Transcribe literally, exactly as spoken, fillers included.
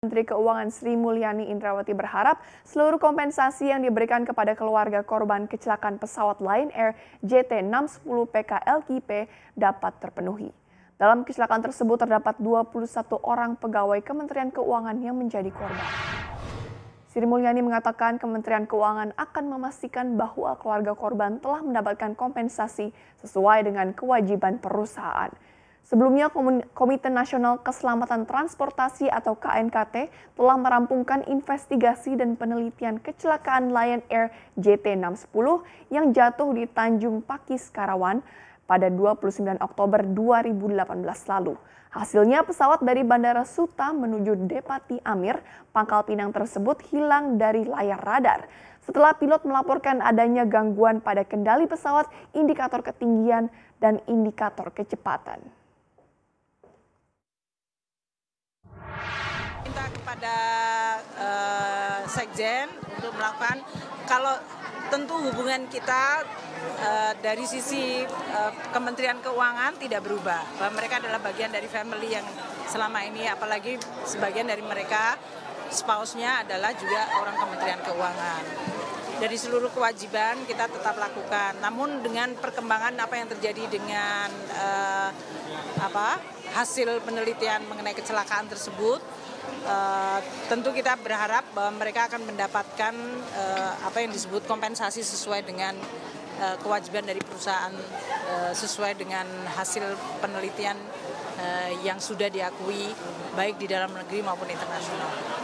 Menteri Keuangan Sri Mulyani Indrawati berharap seluruh kompensasi yang diberikan kepada keluarga korban kecelakaan pesawat Lion Air J T enam satu nol P K L Q P dapat terpenuhi. Dalam kecelakaan tersebut terdapat dua puluh satu orang pegawai Kementerian Keuangan yang menjadi korban. Sri Mulyani mengatakan Kementerian Keuangan akan memastikan bahwa keluarga korban telah mendapatkan kompensasi sesuai dengan kewajiban perusahaan. Sebelumnya, Komite Nasional Keselamatan Transportasi atau K N K T telah merampungkan investigasi dan penelitian kecelakaan Lion Air J T enam satu nol yang jatuh di Tanjung Pakis, Karawang pada dua puluh sembilan Oktober dua ribu delapan belas lalu. Hasilnya, pesawat dari Bandara Suta menuju Depati Amir, Pangkal Pinang tersebut hilang dari layar radar. Setelah pilot melaporkan adanya gangguan pada kendali pesawat, indikator ketinggian, dan indikator kecepatan. Minta kepada uh, sekjen untuk melakukan, kalau tentu hubungan kita uh, dari sisi uh, Kementerian Keuangan tidak berubah. Bahwa mereka adalah bagian dari family yang selama ini, apalagi sebagian dari mereka spouse-nya adalah juga orang Kementerian Keuangan. Dari seluruh kewajiban kita tetap lakukan. Namun dengan perkembangan apa yang terjadi dengan uh, apa hasil penelitian mengenai kecelakaan tersebut, Uh, tentu kita berharap bahwa mereka akan mendapatkan uh, apa yang disebut kompensasi sesuai dengan uh, kewajiban dari perusahaan, uh, sesuai dengan hasil penelitian uh, yang sudah diakui baik di dalam negeri maupun internasional.